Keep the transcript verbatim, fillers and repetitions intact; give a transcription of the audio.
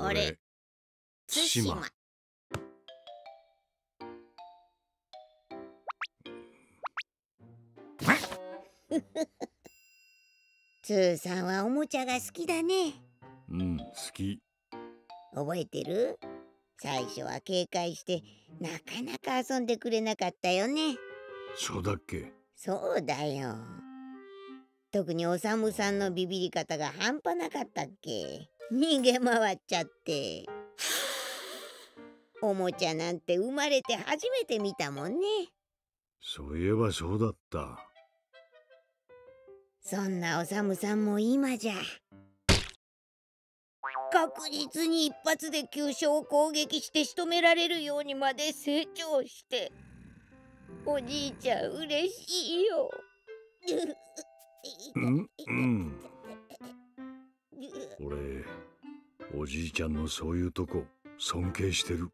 あれ、対馬。ツーさんはおもちゃが好きだね。うん、好き。覚えてる？最初は警戒してなかなか遊んでくれなかったよね。そうだっけ？そうだよ。特におさむさんのビビり方が半端なかったっけ。逃げ回っちゃっておもちゃなんて生まれて初めて見たもんね。そういえばそうだった。そんなおさむさんも今じゃ確実に一発で急所を攻撃して仕留められるようにまで成長して、おじいちゃん嬉しいよ。うんうん。俺、おじいちゃんのそういうとこ尊敬してる。